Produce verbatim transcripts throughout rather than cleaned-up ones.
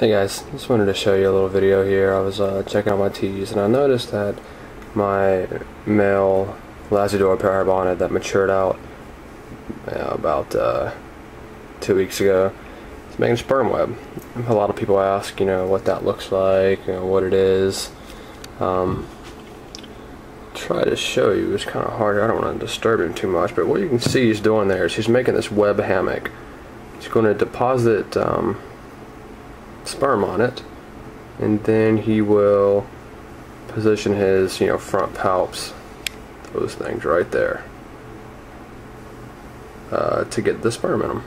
Hey guys, just wanted to show you a little video here. I was uh, checking out my teas and I noticed that my male Lasiodora parahybana that matured out you know, about uh, two weeks ago is making a sperm web. A lot of people ask, you know, what that looks like, you know, what it is. Um, try to show you, it's kind of hard, I don't want to disturb him too much, but what you can see he's doing there is he's making this web hammock. He's going to deposit um, sperm on it, and then he will position his, you know, front palps, those things right there, uh, to get the sperm in them.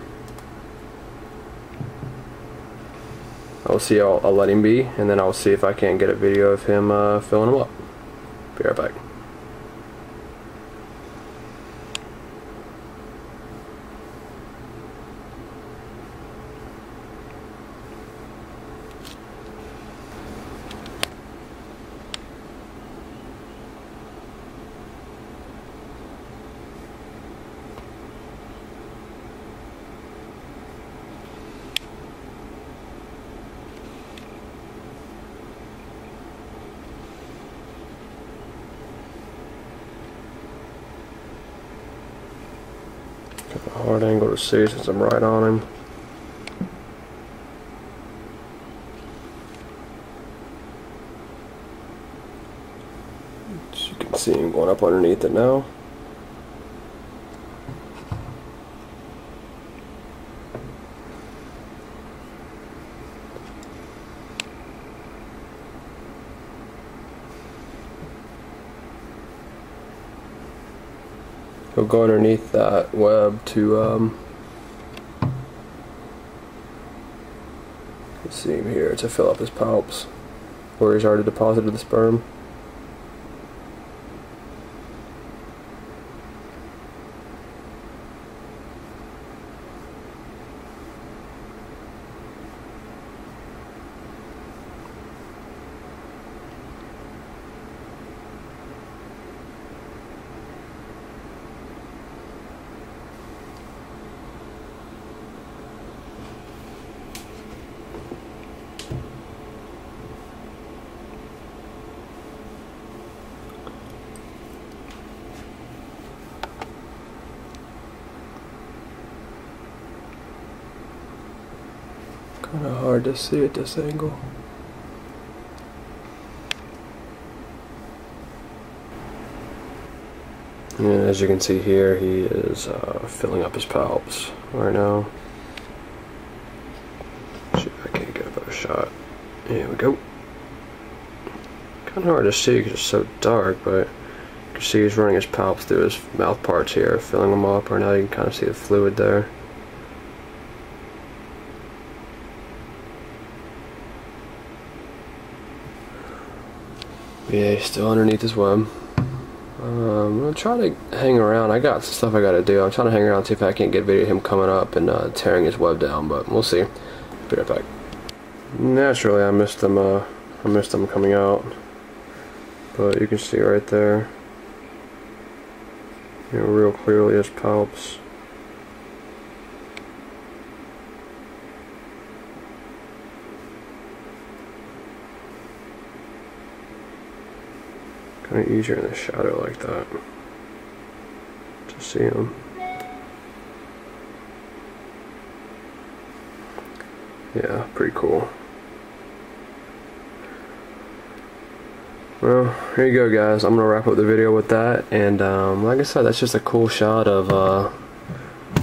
I'll see. I'll, I'll let him be, and then I'll see if I can't get a video of him uh, filling them up. Be right back. Hard angle to see since I'm right on him. As you can see him going up underneath it now. He'll go underneath that web to, um, you can see him here, to fill up his palps, where he's already deposited the sperm. Kind of hard to see at this angle. And as you can see here, he is uh, filling up his palps right now. Shit, I can't get a better shot. Here we go. Kind of hard to see because it's so dark, but you can see he's running his palps through his mouth parts here, filling them up. Right now you can kind of see the fluid there. Yeah, he's still underneath his web. Um, I'm gonna try to hang around. I got some stuff I gotta do. I'm trying to hang around and see if I can't get a video of him coming up and uh, tearing his web down, but we'll see. Be right back. Naturally, I missed him. Uh, I missed him coming out, but you can see right there, you know, real clearly his palps. Kind of easier in the shadow like that to see him. Yeah, pretty cool. Well, here you go, guys. I'm gonna wrap up the video with that, and um, like I said, that's just a cool shot of uh,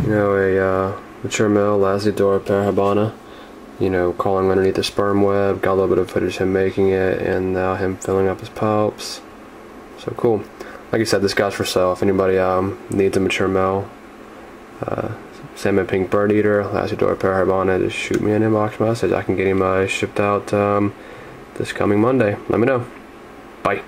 you know a uh, mature male Lasiodora parahybana, you know, crawling underneath the sperm web. Got a little bit of footage of him making it, and now uh, him filling up his palps. So cool. Like I said, this guy's for sale. If anybody um, needs a mature male, uh, salmon pink bird eater, Lasiodora parahybana, just shoot me an inbox message. I can get him uh, shipped out um, this coming Monday. Let me know. Bye.